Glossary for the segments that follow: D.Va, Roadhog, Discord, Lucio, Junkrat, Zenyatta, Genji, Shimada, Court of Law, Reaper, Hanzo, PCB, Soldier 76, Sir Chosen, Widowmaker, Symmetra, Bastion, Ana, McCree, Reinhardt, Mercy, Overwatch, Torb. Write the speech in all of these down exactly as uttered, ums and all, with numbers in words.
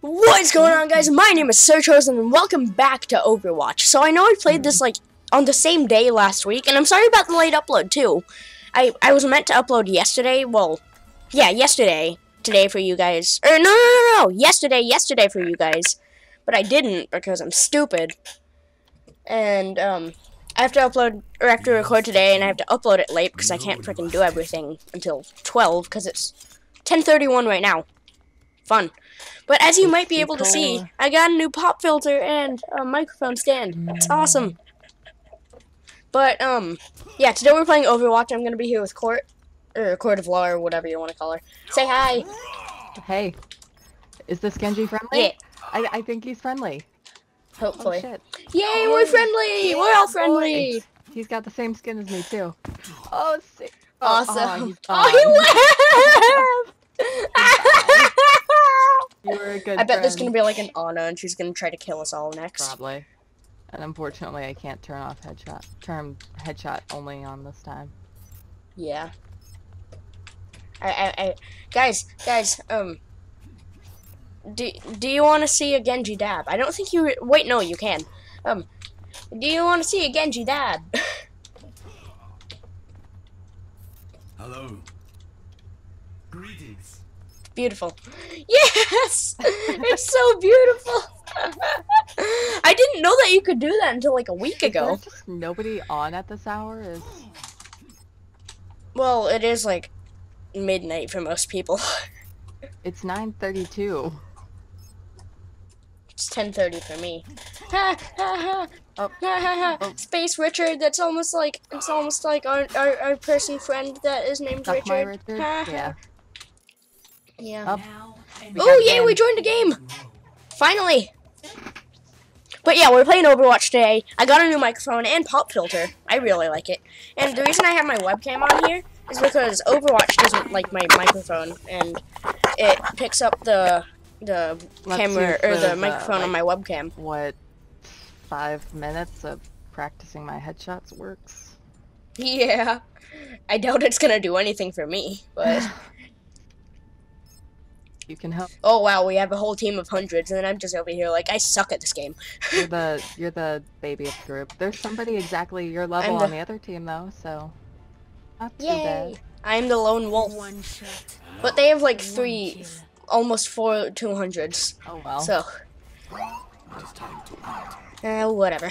What's going on, guys? My name is Sir Chosen, and welcome back to Overwatch. So I know I played this like on the same day last week, and I'm sorry about the late upload too. I I was meant to upload yesterday. Well, yeah, yesterday, today for you guys. Or er, no, no, no, no, yesterday, yesterday for you guys. But I didn't because I'm stupid. And um, I have to upload or I have to record today, and I have to upload it late because I can't freaking do everything until twelve because it's ten thirty-one right now. Fun. But as you might be able to see, I got a new pop filter and a microphone stand. It's awesome. But, um, yeah, today we're playing Overwatch. I'm going to be here with Court, or Court of Law, or whatever you want to call her. Say hi. Hey. Is this Genji friendly? Yeah. I, I think he's friendly. Hopefully. Oh, shit. Yay, oh, we're friendly. Yeah, we're all friendly. Boy. He's got the same skin as me, too. Oh, sick. Awesome. Oh, oh he laughed. You were a good I bet friend. There's gonna be like an Ana, and she's gonna try to kill us all next. Probably. And unfortunately, I can't turn off headshot. Turn headshot only on this time. Yeah. I, I, I guys, guys, um, do do you want to see a Genji dab? I don't think you. Wait, no, you can. Um, do you want to see a Genji dab? Hello. Greetings. Beautiful. Yes! It's so beautiful! I didn't know that you could do that until like a week ago. Is there just nobody on at this hour? Is... Well, it is like midnight for most people. It's nine thirty-two. It's ten thirty for me. Ha ha ha! Oh. Ha ha ha! Oh. Space Richard, that's almost like, it's almost like our, our, our person friend that is named Suck Richard. My Richard. Ha, ha. Yeah. Yeah. Oh, yay, we joined the game! Finally! But yeah, we're playing Overwatch today. I got a new microphone and pop filter. I really like it. And the reason I have my webcam on here is because Overwatch doesn't like my microphone, and it picks up the the Let's camera or the, the microphone uh, like, on my webcam. What, five minutes of practicing my headshots works? Yeah. I doubt it's gonna do anything for me, but... You can help. Oh wow, we have a whole team of hundreds, and then I'm just over here like I suck at this game. You're the you're the baby of the group. There's somebody exactly your level the... on the other team though, so not too Yay. Bad. I'm the lone wolf. One shot. But they have like three, almost four two hundreds. Oh well. So. Uh, whatever.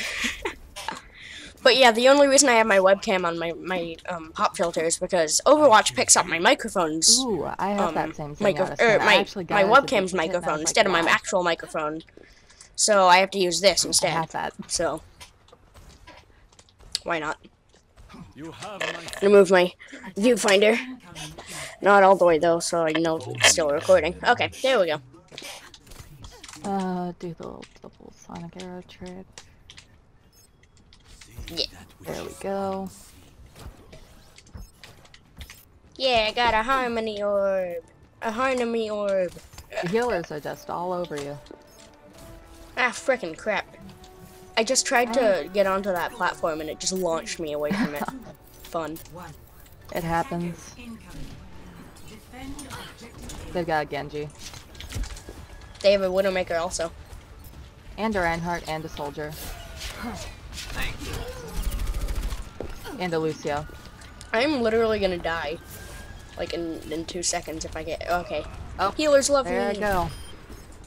But yeah, the only reason I have my webcam on my my um, pop filter is because Overwatch picks up my microphone's Ooh, I have um, that same thing out of er, my my webcam's microphone instead of my actual microphone, so I have to use this instead. I have that. So why not? You have my remove my viewfinder. Not all the way though, so I know it's still recording. Okay, there we go. Uh, do the little double sonic arrow trick. Yeah. There we go. Yeah, I got a harmony orb. A harmony orb. The healers are just all over you. Ah, frickin' crap. I just tried to get onto that platform and it just launched me away from it. Fun. It happens. They've got a Genji. They have a Widowmaker also. And a Reinhardt and a Soldier. And a Lucio. I'm literally gonna die, like in in two seconds if I get okay. Oh, healers love there me. There I go.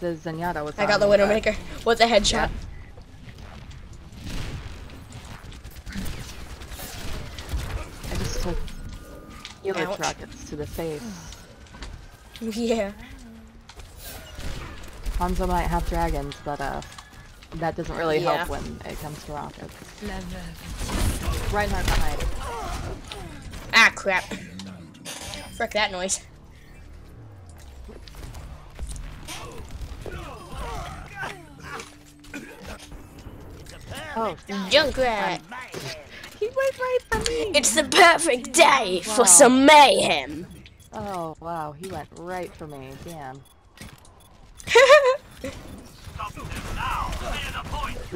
The Zenyatta was. I got the Widowmaker with a headshot. Yeah. I just took healer rockets to the face. Yeah. Hanzo might have dragons, but uh, that doesn't really yeah. help when it comes to rockets. Reinhardt behind. Ah, crap. Frick that noise. Oh, Junkrat! He went right for me! It's the perfect day wow. for some mayhem! Oh, wow, he went right for me, damn.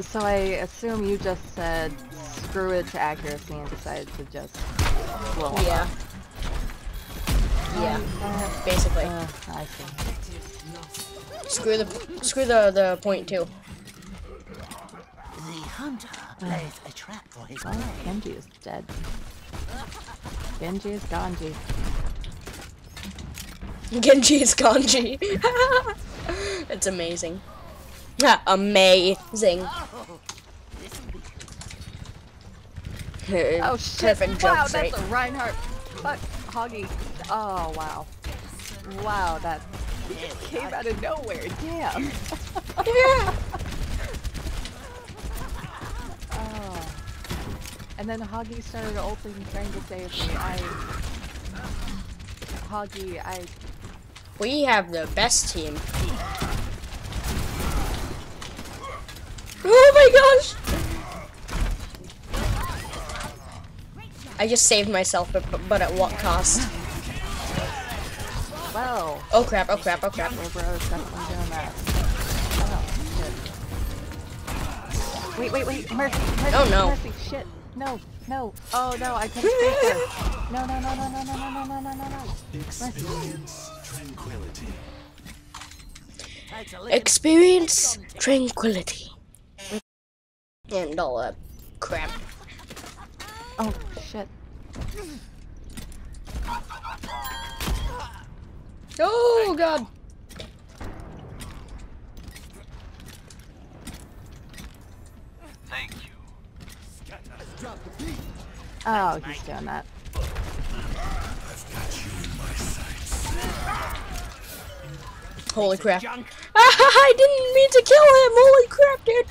So I assume you just said screw it to accuracy and decided to just blow yeah. Yeah, basically. Uh, I see. Screw the screw the the point too. The hunter plays a trap for his. Oh, Genji is dead. Genji is Ganji. Genji is Ganji. It's amazing. Amazing. Oh shit! Wow, that's a Reinhardt. Fuck, Hoggy. Oh wow. Wow, that came out of nowhere. Damn. Yeah. Oh. And then Hoggy started ulting, trying to save me. I. Hoggy, I. We have the best team. Oh my gosh! I just saved myself, but, but at what cost? Whoa. Oh crap, oh crap, oh crap. Oh, bro, definitely doing that. Oh, shit. Wait, wait, wait, Mercy, Mercy, oh, no. Mercy, shit. No, no, oh no, I can't stay here. No, no, no, no, no, no, no, no, no, no, no. Experience tranquility. Experience tranquility. And all that crap. Oh shit! Oh god! Thank you. Oh, he's doing that. I've got you in my sights. Holy crap! I didn't mean to kill him. Holy crap, dude!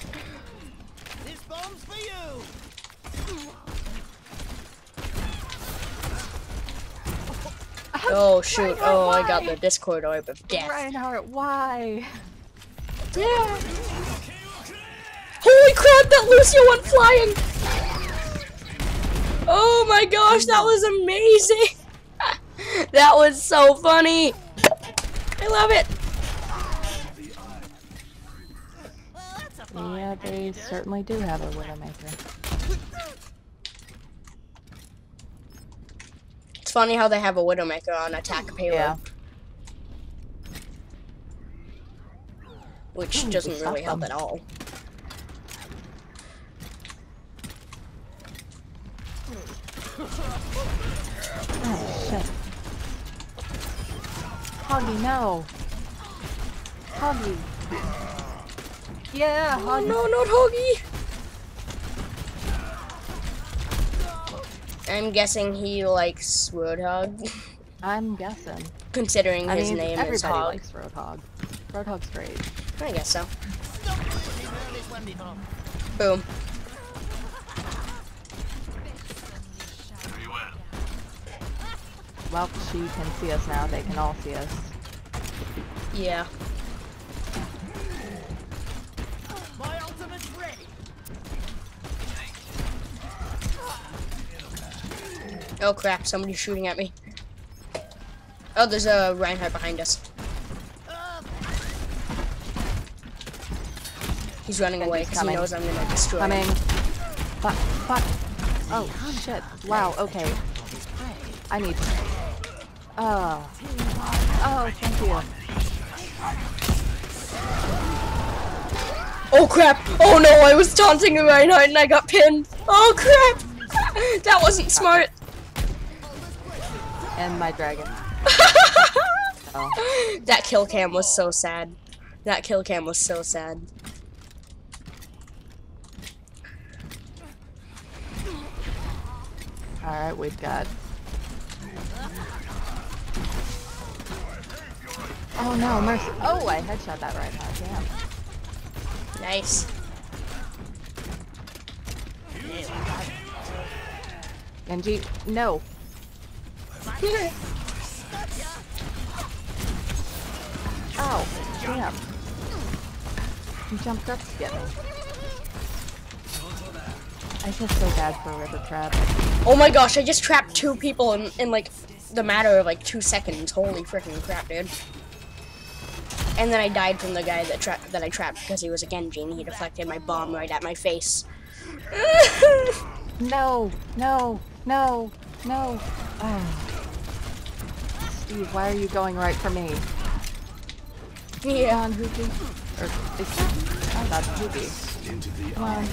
This bomb's for you. Oh shoot, Reinhardt, oh why? I got the Discord orb of death. Reinhardt, why? Yeah. Holy crap, that Lucio went flying! Oh my gosh, that was amazing! That was so funny! I love it! Yeah, they certainly do have a Widowmaker. Funny how they have a Widowmaker on attack payload, yeah. Which doesn't really help at all. Oh shit! Hoggy, no! Hoggy! Yeah, Hoggy! Oh, no, not Hoggy! I'm guessing he likes Roadhog. I'm guessing. Considering I his mean, name is Hog. Everybody likes Roadhog. Roadhog's great. I guess so. Boom. Very well. Well, she can see us now. They can all see us. Yeah. My ultimate's ready. Oh crap, somebody's shooting at me. Oh, there's a Reinhardt behind us. He's running and away because he knows I'm gonna destroy coming. him. Fuck, fuck. Oh, shit. Wow, okay. I need. Oh. Oh, thank you. Oh crap! Oh no, I was taunting a Reinhardt and I got pinned. Oh crap! That wasn't smart. And my dragon. Oh. That kill cam was so sad. That kill cam was so sad. All right, we've got. Oh no, Mercy! Oh, I headshot that right now. Damn. Nice. Genji, no. Peter. Ow, damn. He jumped up to get me. I feel so bad for River Crab. Oh my gosh, I just trapped two people in, in like the matter of like two seconds. Holy freaking crap, dude. And then I died from the guy that tra that I trapped because he was a Genji and he deflected my bomb right at my face. No, no, no, no. Oh. Steve, why are you going right for me? Yeah, on Hoopy. Or is that? Oh, that's Hoopy. Come on.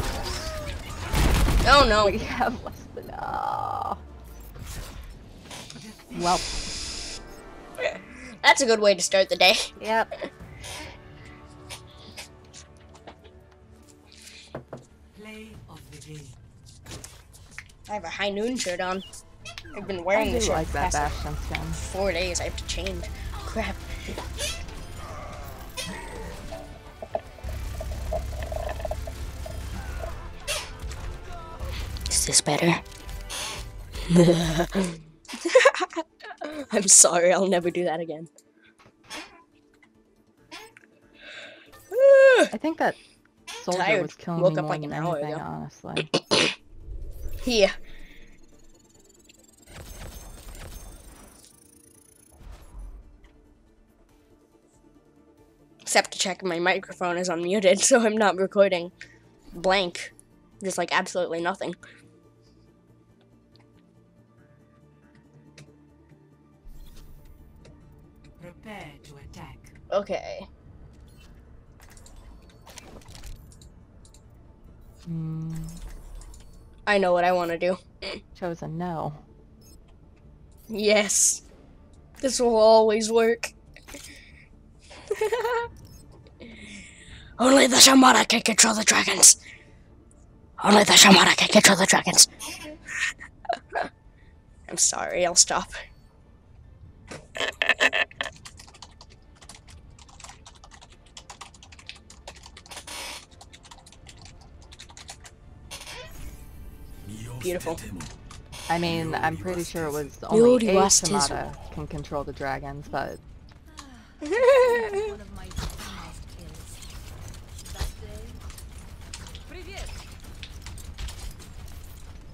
Oh no, we have less than oh. Well. That's a good way to start the day. Yep. Play of the game. I have a high noon shirt on. I've been wearing I this shirt like for that Bastion skin. Four days. I have to change. Crap. Is this better? I'm sorry, I'll never do that again. I think that soldier Tired. was killing Woke me up more like than an hour anything, ago. honestly. Yeah. Except to check my microphone is unmuted, so I'm not recording blank. Just like absolutely nothing. Prepare to attack. Okay. Mm. I know what I want to do. Chosen, no. Yes. This will always work. Only the Shimada can control the dragons. Only the Shimada can control the dragons. I'm sorry, I'll stop. Beautiful. I mean, I'm pretty sure it was only a Shimada can control the dragons, but...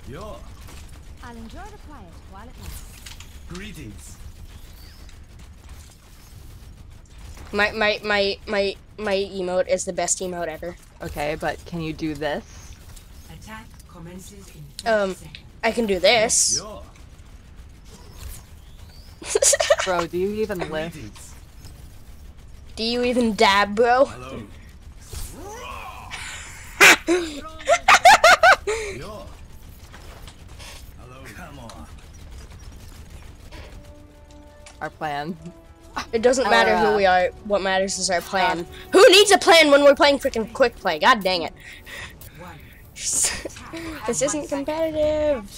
Yo. I'll enjoy the quiet while it lasts. Greetings. My my my my my emote is the best emote ever. Okay, but can you do this? Attack commences in um, seconds. I can do this. Bro, do you even lift? Greetings. Do you even dab, bro? Hello. Yo. Our plan. It doesn't our, matter who uh, we are. What matters is our plan. Um, who needs a plan when we're playing freaking quick play? God dang it! This isn't competitive.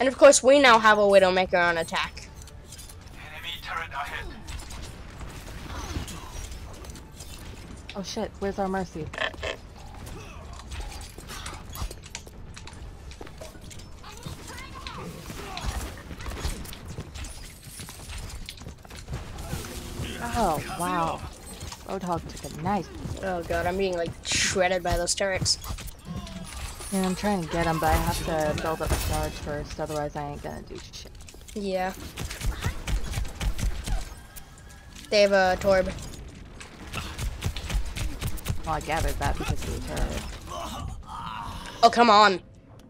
And of course, we now have a Widowmaker on attack. Enemy turret ahead. Oh shit! Where's our Mercy? Oh, wow. Roadhog took a nice... Oh god, I'm being like shredded by those turrets. Yeah, I'm trying to get them, but I have to build up the charge first, otherwise I ain't gonna do shit. Yeah. They have a Torb. Well, I gathered that because of the turret. Oh, come on.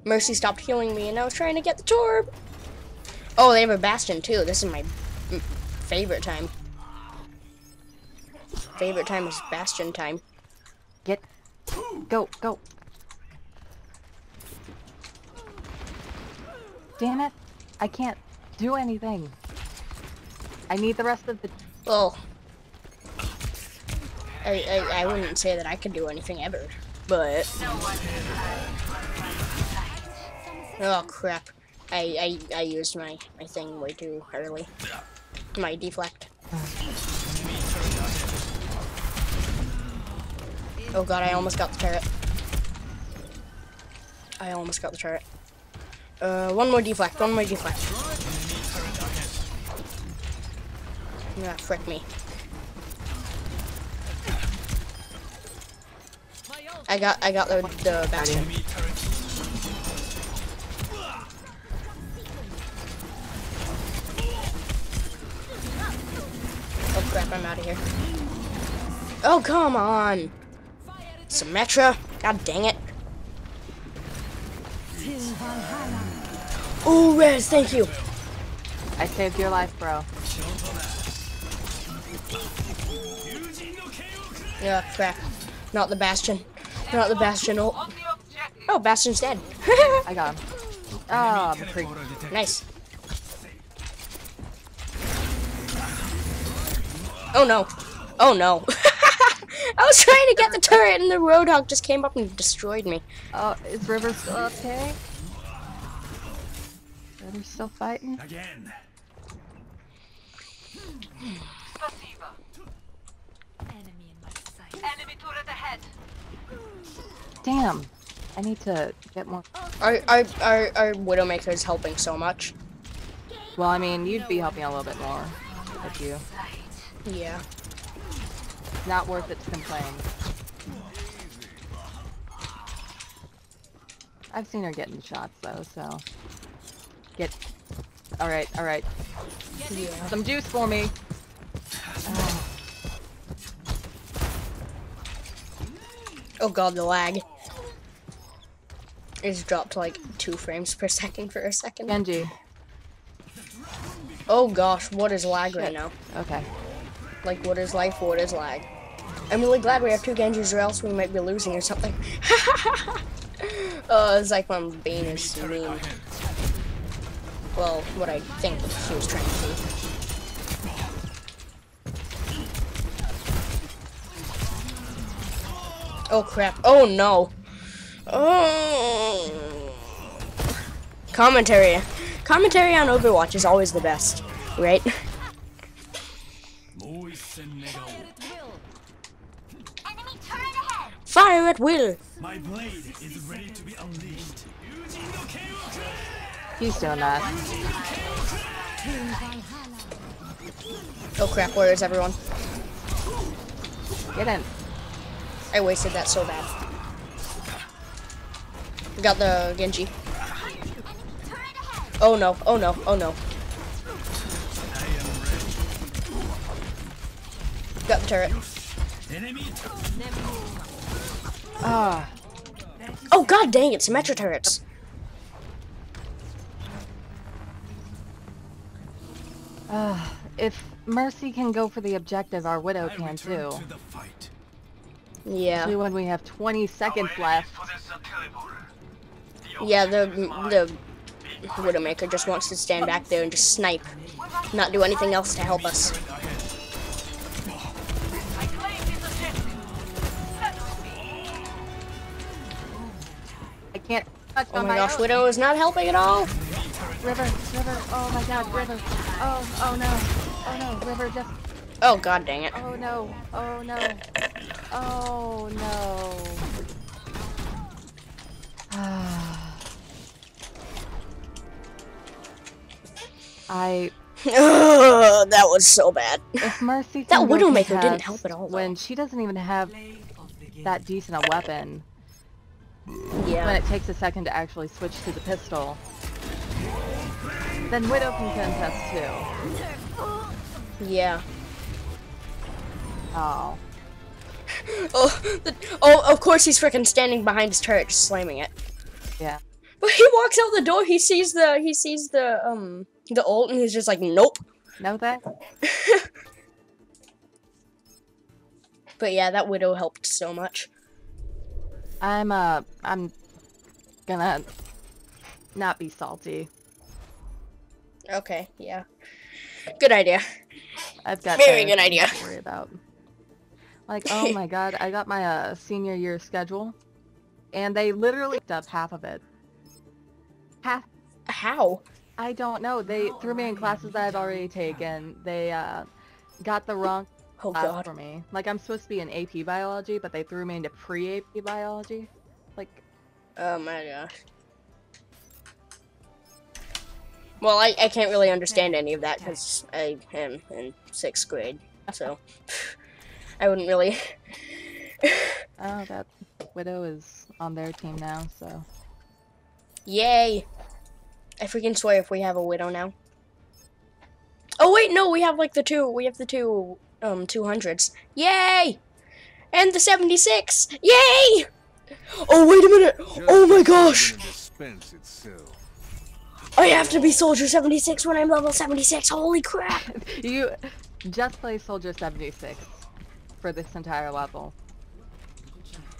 Mercy stopped healing me and I was trying to get the Torb. Oh, they have a Bastion too. This is my favorite time. Favorite time is Bastion time. Get, go, go. Damn it! I can't do anything. I need the rest of the. Oh. I I, I wouldn't say that I could do anything ever, but. Oh crap! I I I used my my thing way too early. My deflect. Oh god, I almost got the turret. I almost got the turret. Uh, one more deflect, one more deflect. Yeah, frick me. I got, I got the, the Bastion. Oh crap, I'm out of here. Oh, come on! Symmetra, god dang it. Oh, Rez, thank you. I saved your life, bro. Yeah, crap. Not the Bastion. Not the Bastion. Oh, oh Bastion's dead. I got him. Oh, McCree. Nice. Oh no. Oh no. I was trying to get the turret and the Roadhog just came up and destroyed me. Oh, is River still okay? River's still fighting? Again. Enemy in my sight. Enemy turret ahead. Damn. I need to get more. Our, our, our, our Widowmaker is helping so much. Well, I mean, you'd be helping a little bit more if you. Yeah. Not worth it to complain. I've seen her getting shots though, so. Get. Alright, alright. Yeah. Some juice for me! Uh. Oh god, the lag. It's dropped like two frames per second for a second. Genji. Oh gosh, what is lag Shit. right now? Okay. Like, what is life? What is lag? I'm really glad we have two Genjis, or else we might be losing or something. uh, it's like when Bane is mean. Well, what I think she was trying to do. Oh crap! Oh no! Oh. Commentary. Commentary on Overwatch is always the best, right? Fire at will. My blade is ready to be unleashed. He's still not. Oh crap, where is everyone? Get in. I wasted that so bad. We got the Genji. Oh no, oh no, oh no. Got the turret. Ah. Oh god dang it, Symmetra turrets. Uh, if Mercy can go for the objective, our Widow can too. To yeah. Especially when we have twenty seconds left. Yeah, the the Widowmaker just wants to stand back there and just snipe, not do anything else to help us. I can't touch on my own. Oh my gosh, Widow is not helping at all. River, River, oh my god, River. Oh, oh no, oh no, River just. Oh god, dang it. Oh no, oh no, oh no. I. Ugh, that was so bad. If Mercy that Widowmaker didn't help at all. Though. When she doesn't even have that decent a weapon. Yeah. When it takes a second to actually switch to the pistol. Then Widow can contest too. Yeah. Oh. oh, the, oh, of course he's freaking standing behind his turret, just slamming it. Yeah. But he walks out the door. He sees the. He sees the. Um. The ult, and he's just like, nope. Know that. But yeah, that Widow helped so much. I'm uh, I'm gonna not be salty. Okay. Yeah. Good idea. I've got very good idea. To worry about. Like, oh my god, I got my uh, senior year schedule, and they literally picked up half of it. Half. How? I don't know. They threw me in classes that I've already taken. They uh, got the wrong oh, class God. for me. Like, I'm supposed to be in A P biology, but they threw me into pre-A P biology. Like, oh my gosh. Well, I, I can't really understand any of that because I am in sixth grade, so I wouldn't really. Oh, that Widow is on their team now, so. Yay! I freaking swear if we have a Widow now. Oh wait, no, we have like the two, we have the two, um, two hundreds. Yay! And the seventy-six! Yay! Oh wait a minute! Oh my gosh! I have to be Soldier seventy-six when I'm level seventy-six. Holy crap! You just play Soldier seventy-six for this entire level.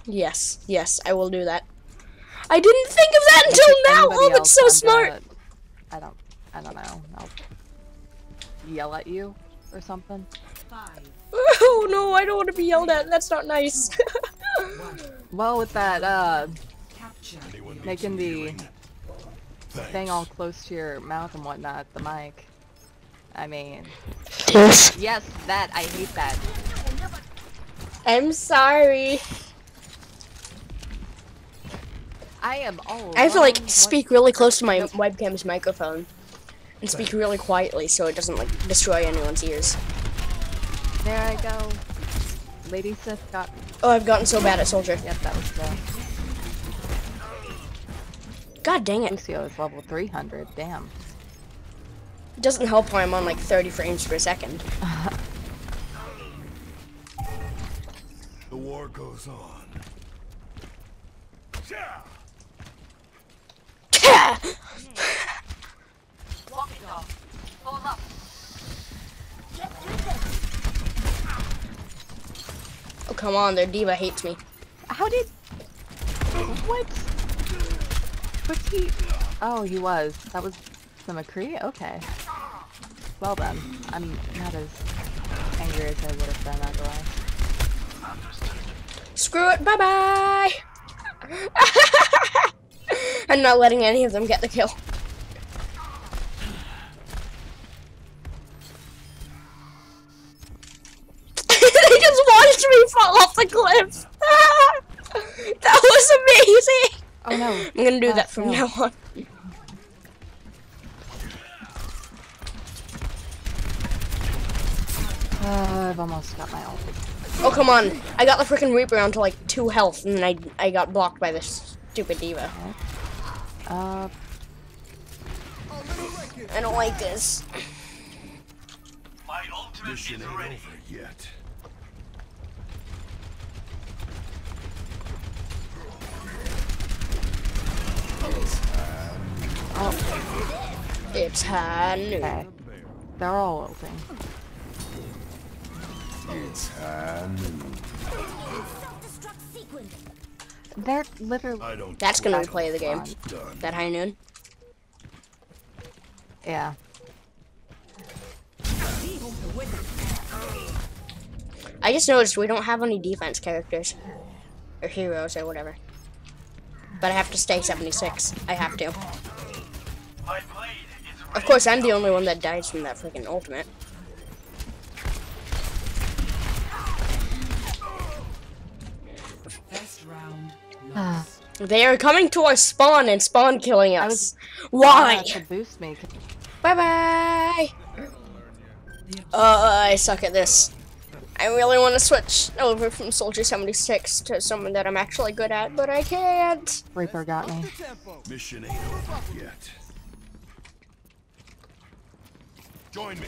Yes, yes, I will do that. I didn't think of that until now. Oh, that's so smart. I don't, I don't know. I'll yell at you or something. Five. Oh no, I don't want to be yelled at. That's not nice. Well, with that, uh, making the thing all close to your mouth and whatnot, the mic. I mean, yes, yes, that I hate that. I'm sorry. I am all. I have to like speak really close to my webcam's microphone and speak really quietly so it doesn't like destroy anyone's ears. There I go. Lady Sith got. Oh, I've gotten so bad at Soldier. Yep, that was the. God dang it. Lucio is level three hundred. Damn. It doesn't help when I'm on like thirty frames per second. The war goes on. Walk it off. Pull up. Oh, come on, their D.Va hates me. How did. What? Was he. Oh, he was. That was the McCree? Okay. Well done. I'm not as angry as I would have been otherwise. Screw it. Bye bye! I'm not letting any of them get the kill. They just watched me fall off the cliff. That was amazing. Oh no. I'm gonna do oh, that from no. now on. Uh, I've almost got my ult. Oh, come on. I got the freaking Reaper onto like two health and then I, I got blocked by this stupid D.Va. Uh, I don't like this. My ultimate isn't ready yet. Oh. It's high noon. Okay. They're all open. It's high noon. They're literally. That's gonna replay the game. Done. That high noon. Yeah. I just noticed we don't have any defense characters or heroes or whatever. But I have to stay seventy-six. I have to. Of course, I'm the only one that dies from that freaking ultimate. Uh, they are coming to our spawn and spawn killing us. Why? Bye bye. Uh, I suck at this. I really want to switch over from Soldier seventy-six to someone that I'm actually good at, but I can't. Reaper got me. Mission ain't over yet. Join me.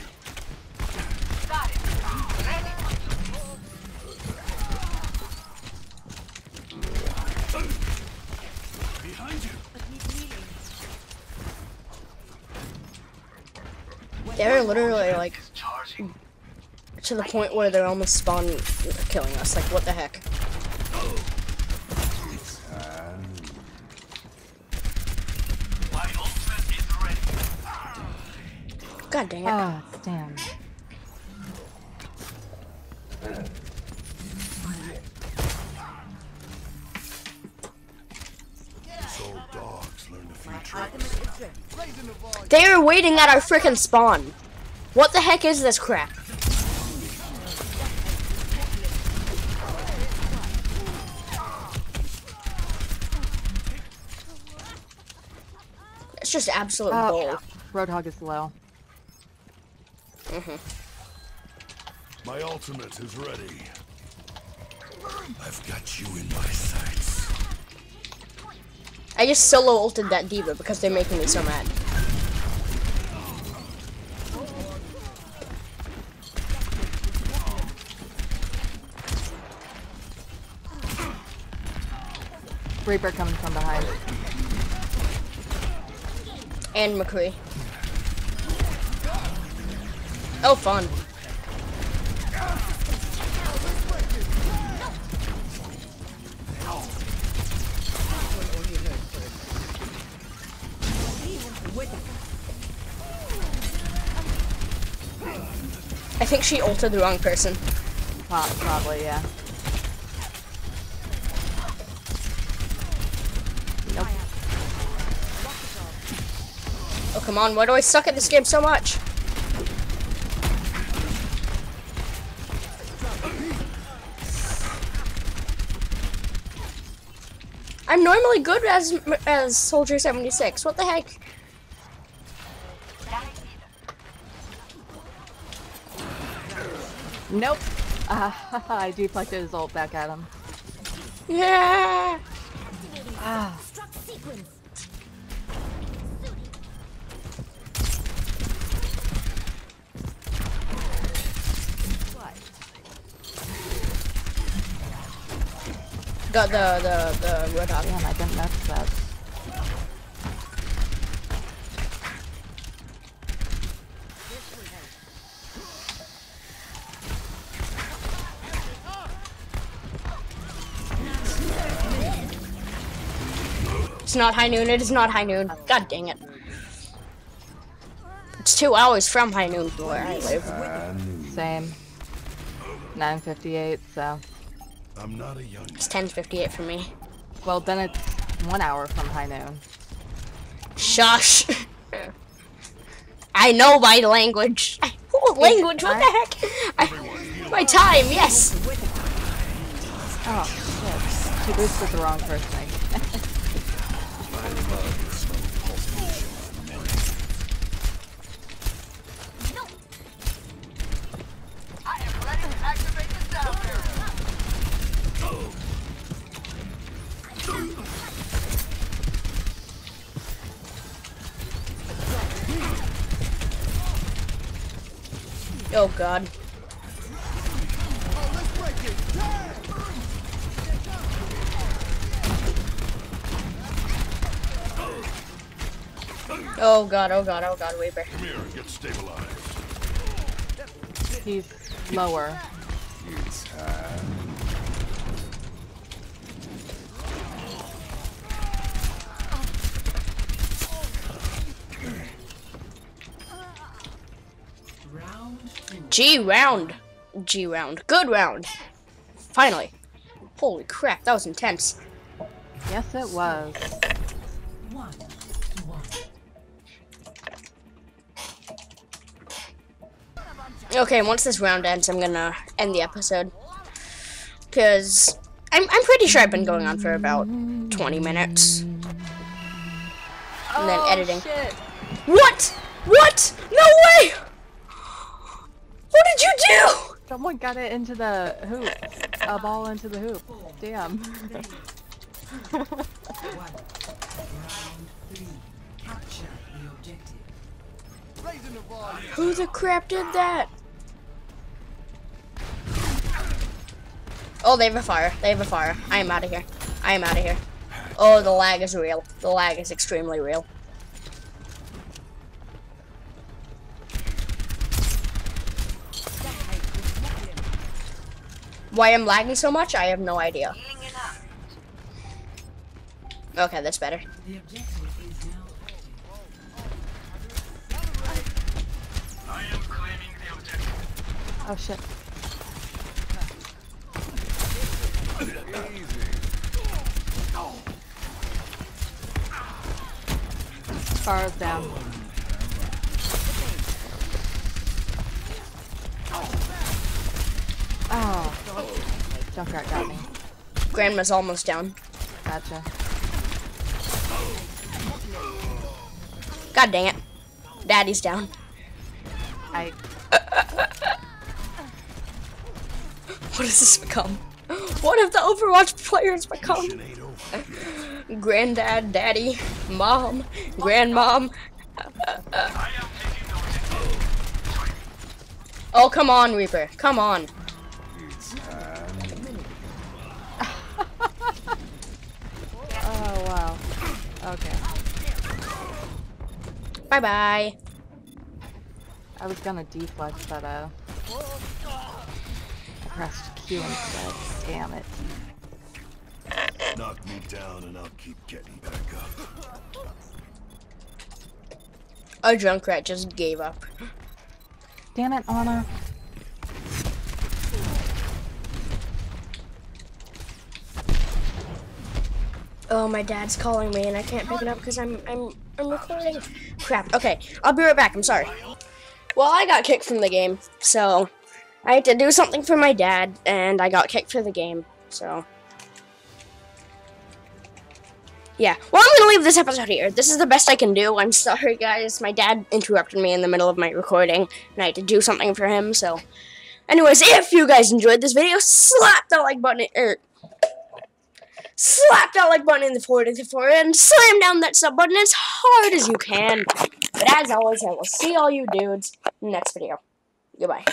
Got it. Ready. Behind you. They're literally like. To the point where they're almost spawn killing us. Like, what the heck? God dang it. Oh, damn. They are waiting at our frickin' spawn. What the heck is this crap? Just absolute uh, gold. Roadhog is low. Mm-hmm. My ultimate is ready. I've got you in my sights. I just solo ulted that D.Va because they're making me so mad. Reaper coming from behind. and McCree. Oh, fun. I think she ulted the wrong person. Probably, yeah. Nope. Oh, come on. Why do I suck at this game so much? I'm normally good as as Soldier seventy-six. What the heck? Nope. Uh, I deflected his ult back at him. Yeah. Ah. Got the the the Roadhog. Damn, I didn't notice that. It's not high noon, it is not high noon. God dang it. It's two hours from high noon to where I live. Uh, Same. nine fifty-eight, so. I'm not a young it's ten fifty-eight for me. Well, then it's one hour from high noon. Shush. I know my language. What language? What the heck? I, my time, yes. Oh, shit. She boosted the wrong person, I guess. Oh god. Oh god, oh god, oh god, Reaper. Come here and get stabilized. He's lower. It's time. G round. G round. Good round. Finally. Holy crap, that was intense. Yes, it was. One, one. Okay, once this round ends, I'm gonna end the episode. Because I'm, I'm pretty sure I've been going on for about twenty minutes. And then oh, editing. Shit. What? What? No way! What did you do? Someone got it into the hoop. A ball into the hoop. Damn. Who the crap did that? Oh, they have a fire. They have a fire. I am out of here. I am out of here. Oh, the lag is real. The lag is extremely real. Why I'm lagging so much, I have no idea. Okay, that's better. Oh shit. Far down. Oh. Junkrat got me. Grandma's almost down. Gotcha. God dang it. Daddy's down. I... What has this become? What have the Overwatch players become? Granddad, daddy, mom, grandmom. Oh, come on, Reaper. Come on. Oh wow. Okay. Bye bye. I was gonna deflect, but I pressed Q instead. Damn it. Knock me down and I'll keep getting back up. A Junkrat just gave up. Damn it, Ana. Oh, my dad's calling me and I can't pick it up because I'm I'm I'm recording. Crap. Okay, I'll be right back. I'm sorry. Well, I got kicked from the game, so I had to do something for my dad, and I got kicked from the game, so. Yeah, well, I'm gonna leave this episode here. This is the best I can do. I'm sorry, guys. My dad interrupted me in the middle of my recording, and I had to do something for him, so. Anyways, if you guys enjoyed this video, slap that like button, er, slap that like button in the forty-four, and slam down that sub button as hard as you can. But as always, I will see all you dudes in the next video. Goodbye.